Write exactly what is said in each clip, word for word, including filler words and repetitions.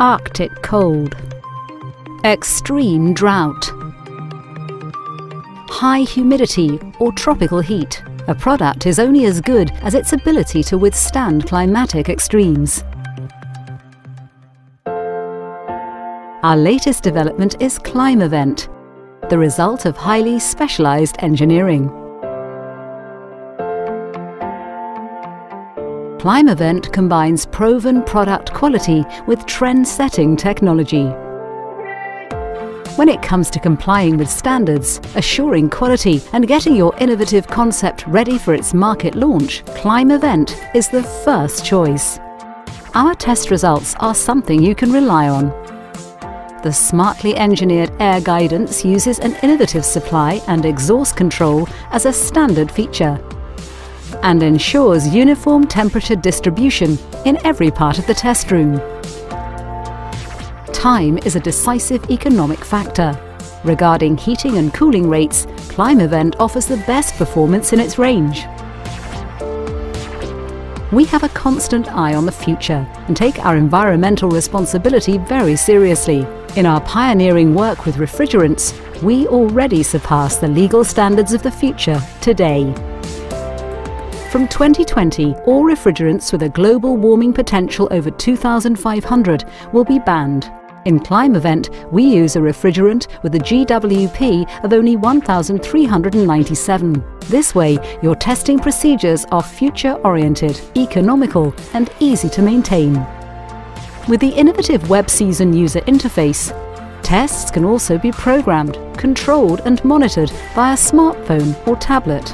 Arctic cold, extreme drought, high humidity or tropical heat. A product is only as good as its ability to withstand climatic extremes. Our latest development is ClimeEvent, the result of highly specialized engineering. ClimeEvent combines proven product quality with trend-setting technology. When it comes to complying with standards, assuring quality and getting your innovative concept ready for its market launch, ClimeEvent is the first choice. Our test results are something you can rely on. The smartly engineered Air Guidance uses an innovative supply and exhaust control as a standard feature, and ensures uniform temperature distribution in every part of the test room. Time is a decisive economic factor. Regarding heating and cooling rates, ClimeEvent offers the best performance in its range. We have a constant eye on the future and take our environmental responsibility very seriously. In our pioneering work with refrigerants, we already surpass the legal standards of the future today. From twenty twenty, all refrigerants with a global warming potential over two thousand five hundred will be banned. In ClimeEvent, we use a refrigerant with a G W P of only one thousand three hundred ninety-seven. This way, your testing procedures are future-oriented, economical and easy to maintain. With the innovative WebSeason user interface, tests can also be programmed, controlled and monitored via smartphone or tablet.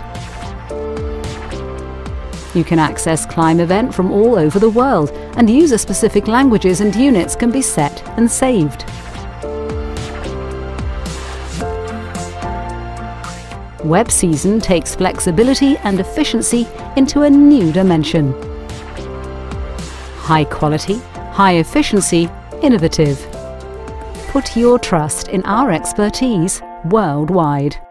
You can access ClimeEvent from all over the world, and user-specific languages and units can be set and saved. WebSeason takes flexibility and efficiency into a new dimension. High quality, high efficiency, innovative. Put your trust in our expertise worldwide.